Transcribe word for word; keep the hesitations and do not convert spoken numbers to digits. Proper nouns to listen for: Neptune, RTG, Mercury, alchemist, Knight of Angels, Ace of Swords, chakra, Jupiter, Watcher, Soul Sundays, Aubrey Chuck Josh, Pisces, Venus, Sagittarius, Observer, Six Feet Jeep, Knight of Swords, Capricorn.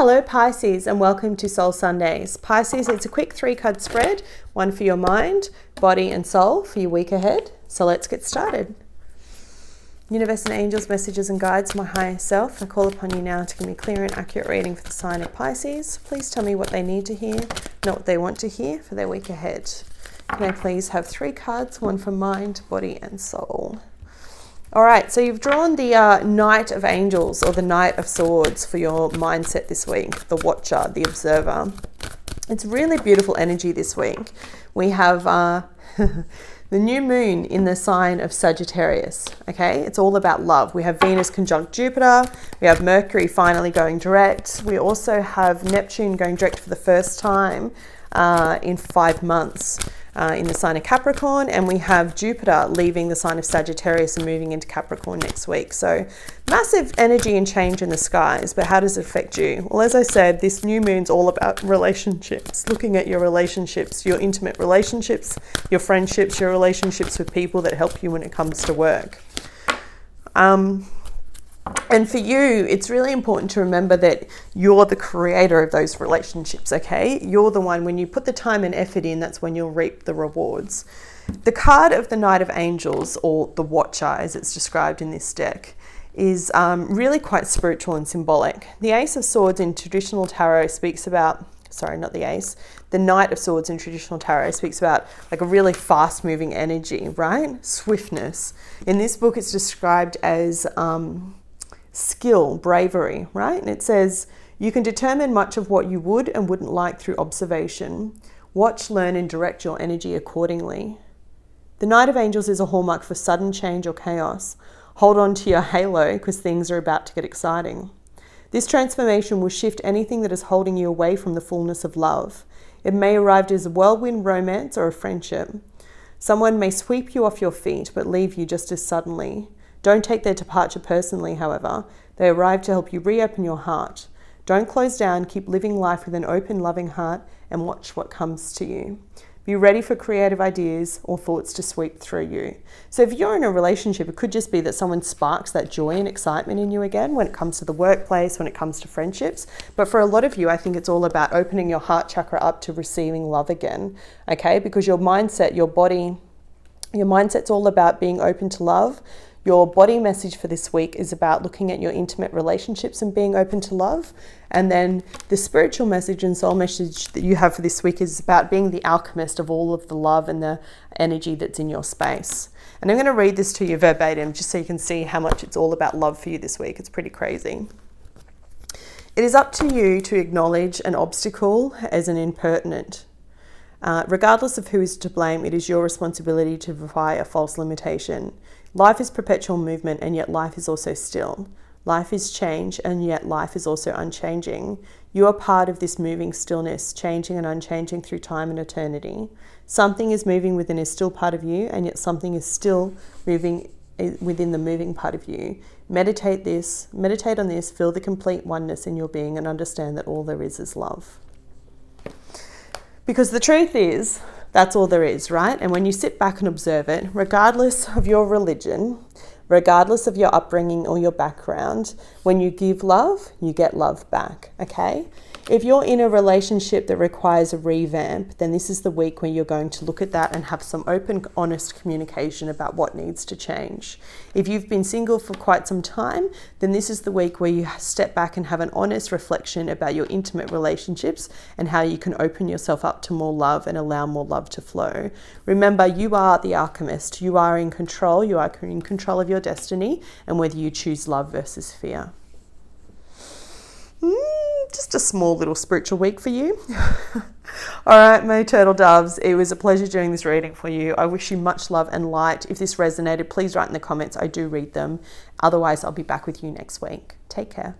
Hello Pisces, and welcome to Soul Sundays. Pisces, it's a quick three card spread, one for your mind, body and soul for your week ahead. So let's get started. Universe and angels, messages and guides, my higher self, I call upon you now to give me clear and accurate reading for the sign of Pisces. Please tell me what they need to hear, not what they want to hear for their week ahead. Can I please have three cards, one for mind, body and soul? All right, so you've drawn the uh, Knight of Angels or the Knight of Swords for your mindset this week, the Watcher, the Observer. It's really beautiful energy this week. We have uh, the new moon in the sign of Sagittarius, okay? It's all about love. We have Venus conjunct Jupiter. We have Mercury finally going direct. We also have Neptune going direct for the first time uh, in five months. Uh, in the sign of Capricorn, and we have Jupiter leaving the sign of Sagittarius and moving into Capricorn next week. So massive energy and change in the skies, but how does it affect you? Well, as I said, this new moon's all about relationships, looking at your relationships, your intimate relationships, your friendships, your relationships with people that help you when it comes to work. Um, And for you, it's really important to remember that you're the creator of those relationships, okay? You're the one, when you put the time and effort in, that's when you'll reap the rewards. The card of the Knight of Angels, or the Watcher, as it's described in this deck, is um, really quite spiritual and symbolic. The Ace of Swords in traditional tarot speaks about, sorry, not the Ace, the Knight of Swords in traditional tarot speaks about like a really fast moving energy, right? Swiftness. In this book, it's described as um, skill, bravery, right? And it says, you can determine much of what you would and wouldn't like through observation. Watch, learn, and direct your energy accordingly. The Knight of Angels is a hallmark for sudden change or chaos. Hold on to your halo because things are about to get exciting. This transformation will shift anything that is holding you away from the fullness of love. It may arrive as a whirlwind romance or a friendship. Someone may sweep you off your feet, but leave you just as suddenly. Don't take their departure personally, however. They arrive to help you reopen your heart. Don't close down, keep living life with an open, loving heart, and watch what comes to you. Be ready for creative ideas or thoughts to sweep through you. So if you're in a relationship, it could just be that someone sparks that joy and excitement in you again when it comes to the workplace, when it comes to friendships. But for a lot of you, I think it's all about opening your heart chakra up to receiving love again, okay? Because your mindset, your body, your mindset's all about being open to love. Your body message for this week is about looking at your intimate relationships and being open to love. And then the spiritual message and soul message that you have for this week is about being the alchemist of all of the love and the energy that's in your space. And I'm going to read this to you verbatim just so you can see how much it's all about love for you this week. It's pretty crazy. It is up to you to acknowledge an obstacle as an impertinent. Uh, regardless of who is to blame, it is your responsibility to defy a false limitation. Life is perpetual movement, and yet life is also still. Life is change, and yet life is also unchanging. You are part of this moving stillness, changing and unchanging through time and eternity. Something is moving within is still part of you, and yet something is still moving within the moving part of you. Meditate this, meditate on this, feel the complete oneness in your being, and understand that all there is is love. Because the truth is, that's all there is, right? And when you sit back and observe it, regardless of your religion, regardless of your upbringing or your background, when you give love, you get love back, okay? If you're in a relationship that requires a revamp, then this is the week where you're going to look at that and have some open, honest communication about what needs to change. If you've been single for quite some time, then this is the week where you step back and have an honest reflection about your intimate relationships and how you can open yourself up to more love and allow more love to flow. Remember, you are the alchemist. You are in control. You are in control of your destiny and whether you choose love versus fear. Mm, just a small little spiritual week for you. All right, my turtle doves, it was a pleasure doing this reading for you. I wish you much love and light. If this resonated, please write in the comments. I do read them. Otherwise, I'll be back with you next week. Take care.